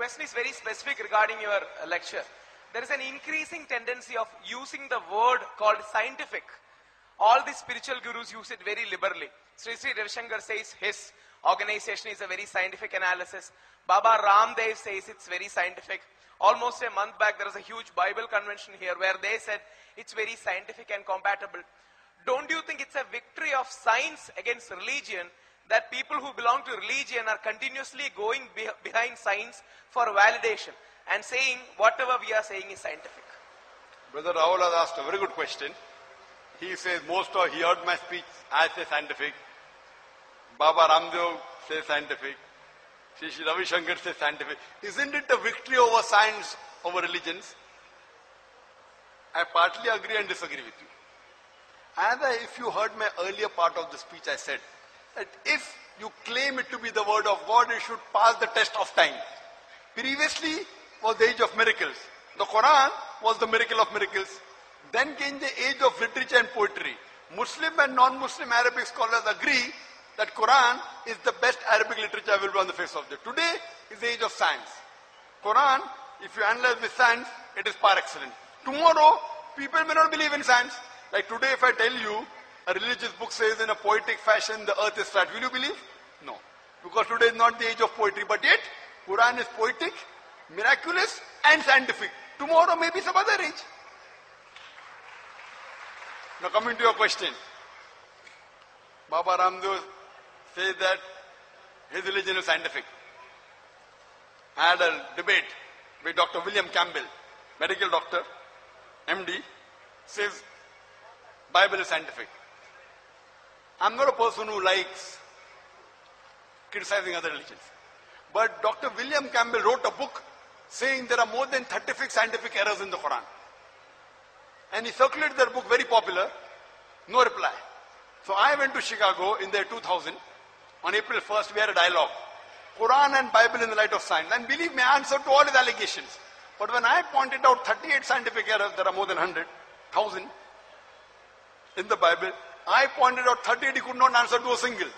question is very specific regarding your lecture. There is an increasing tendency of using the word called scientific. All the spiritual gurus use it very liberally. Sri Sri Ravi Shankar says his organization is a very scientific analysis. Baba Ramdev says it's very scientific. Almost a month back, there was a huge Bible convention here where they said it's very scientific and compatible. Don't you think it's a victory of science against religion that people who belong to religion are continuously going behind science for validation and saying whatever we are saying is scientific? Brother Rahul has asked a very good question. He says he heard my speech, I say scientific. Baba Ramdev says scientific. Sri Sri Ravi Shankar says scientific. Isn't it a victory over science, over religions? I partly agree and disagree with you. And if you heard my earlier part of the speech, I said that if you claim it to be the word of God, it should pass the test of time. Previously was the age of miracles. The Quran was the miracle of miracles. Then came the age of literature and poetry. Muslim and non-Muslim Arabic scholars agree that Quran is the best Arabic literature available on the face of the earth. Today is the age of science. Quran, if you analyze with science, it is par excellence. Tomorrow, people may not believe in science. Like today, if I tell you, a religious book says in a poetic fashion, the earth is flat, will you believe? No. Because today is not the age of poetry, but yet, Quran is poetic, miraculous and scientific. Tomorrow may be some other age. Now coming to your question. Baba Ramdev says that his religion is scientific. I had a debate with Dr. William Campbell, medical doctor, MD, says Bible is scientific. I'm not a person who likes criticizing other religions. But Dr. William Campbell wrote a book saying there are more than 36 scientific errors in the Quran. And he circulated that book, very popular, no reply. So I went to Chicago in the year 2000. On April 1st, we had a dialogue. Quran and Bible in the light of science. And believe me, I answered to all his allegations. But when I pointed out 38 scientific errors, there are more than 100,000 in the Bible, I pointed out 38, he could not answer to a single.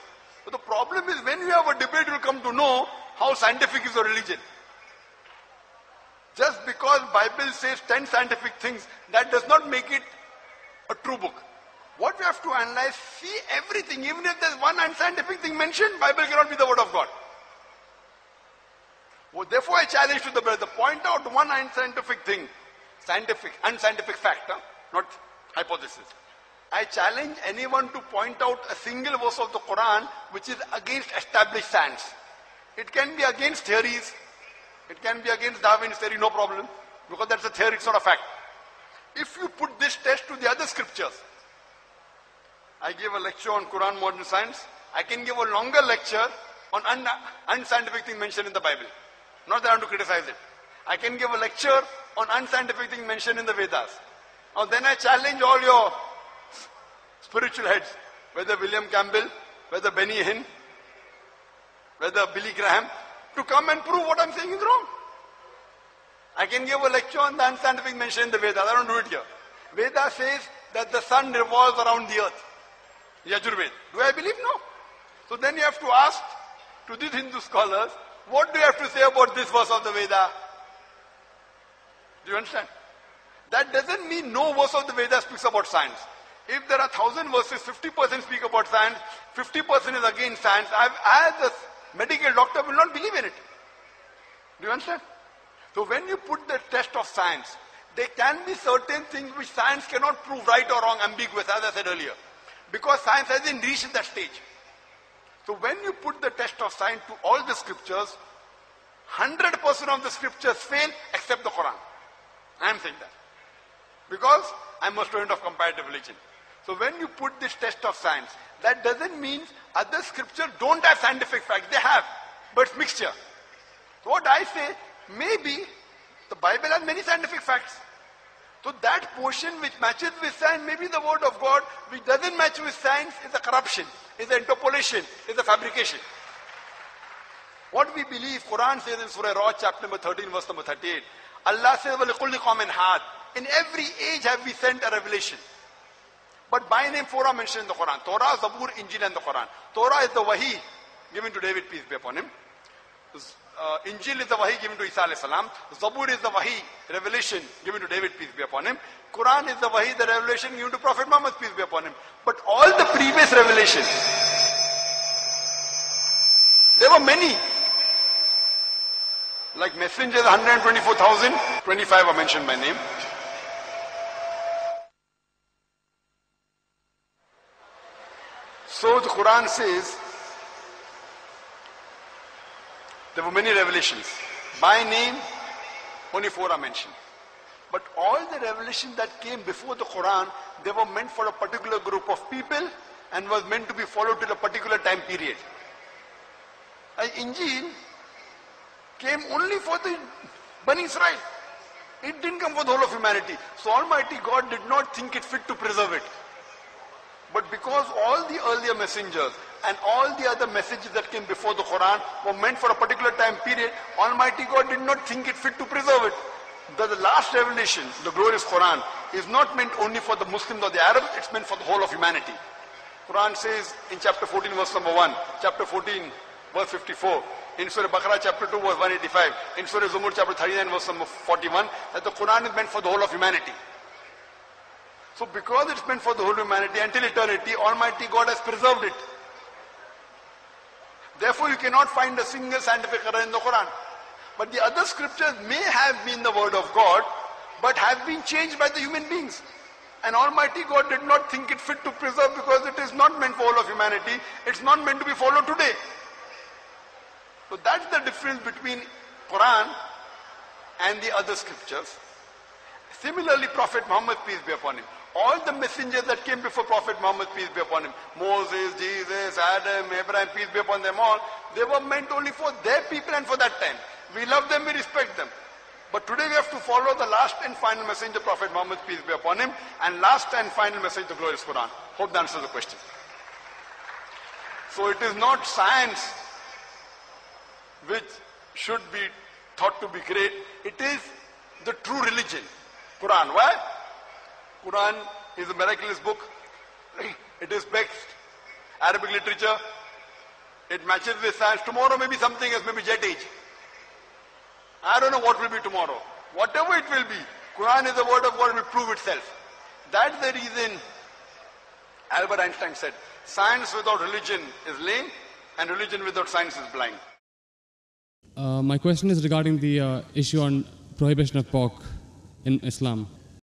But the problem is when you have a debate, you will come to know how scientific is your religion. Just because Bible says 10 scientific things, that does not make it a true book. What we have to analyze, see everything. Even if there's one unscientific thing mentioned, Bible cannot be the word of God. Well, therefore, I challenge to the brother, point out one unscientific thing, unscientific fact, not hypothesis. I challenge anyone to point out a single verse of the Quran which is against established science. It can be against theories. It can be against Darwin's theory, no problem. Because that's a theory, it's not a fact. If you put this test to the other scriptures, I gave a lecture on Quran, modern science. I can give a longer lecture on unscientific things mentioned in the Bible. Not that I want to criticize it. I can give a lecture on unscientific things mentioned in the Vedas. Now then I challenge all your spiritual heads, whether William Campbell, whether Benny Hinn, whether Billy Graham, to come and prove what I'm saying is wrong. I can give a lecture on the unscientific mention in the Vedas. I don't do it here. Veda says that the sun revolves around the earth. Yajurved. Do I believe? No. So then you have to ask to these Hindu scholars, what do you have to say about this verse of the Veda? Do you understand? That doesn't mean no verse of the Veda speaks about science. If there are 1,000 verses, 50% speak about science, 50% is against science. As a medical doctor will not believe in it. Do you understand? So when you put the test of science, there can be certain things which science cannot prove right or wrong, ambiguous, as I said earlier. Because science hasn't reached that stage. So when you put the test of science to all the scriptures, 100% of the scriptures fail except the Quran. I am saying that. Because I am a student of comparative religion. So when you put this test of science, that doesn't mean other scriptures don't have scientific facts. They have, but it's mixture. So what I say, maybe the Bible has many scientific facts. So that portion which matches with science, maybe the word of God, which doesn't match with science is a corruption, is an interpolation, is a fabrication. What we believe, Quran says in Surah Ra'd, chapter number 13, verse number 38, Allah says, in every age have we sent a revelation. But by name, four are mentioned in the Quran. Torah, Zabur, Injil and the Quran. Torah is the Wahi given to David, peace be upon him. Injil is the wahi given to Isa alayhi salam. Zabur is the wahi, revelation given to David, peace be upon him. Quran is the wahi, the revelation given to Prophet Muhammad, peace be upon him. But all the previous revelations, there were many. Like messengers, 124,000, 25 are mentioned by name. So the Quran says, there were many revelations. By name, only 4 are mentioned. But all the revelations that came before the Quran, they were meant for a particular group of people and was meant to be followed till a particular time period. Injil came only for the Bani Israel. It didn't come for the whole of humanity. So Almighty God did not think it fit to preserve it. But because all the earlier messengers and all the other messages that came before the Quran were meant for a particular time period, Almighty God did not think it fit to preserve it. The last revelation, the glorious Quran, is not meant only for the Muslims or the Arabs, it's meant for the whole of humanity. Quran says in chapter 14 verse number 1, chapter 14 verse 54, in Surah Baqarah chapter 2 verse 185, in Surah Zumur chapter 39 verse number 41, that the Quran is meant for the whole of humanity. So because it's meant for the whole humanity until eternity, Almighty God has preserved it. Therefore, you cannot find a single scientific error in the Quran. But the other scriptures may have been the word of God, but have been changed by the human beings. And Almighty God did not think it fit to preserve because it is not meant for all of humanity. It's not meant to be followed today. So that's the difference between Quran and the other scriptures. Similarly, Prophet Muhammad, peace be upon him. All the messengers that came before Prophet Muhammad, peace be upon him, Moses, Jesus, Adam, Abraham, peace be upon them all, they were meant only for their people and for that time. We love them, we respect them. But today we have to follow the last and final message of Prophet Muhammad, peace be upon him, and last and final message of the glorious Quran. Hope that answers the question. So it is not science which should be thought to be great. It is the true religion, Quran. Why? Quran is a miraculous book. It is best Arabic literature. It matches with science. Tomorrow may be something else, maybe jet age. I don't know what will be tomorrow. Whatever it will be, Quran is the word of God, it will prove itself. That's the reason Albert Einstein said, science without religion is lame and religion without science is blind. My question is regarding the issue on prohibition of pork in Islam.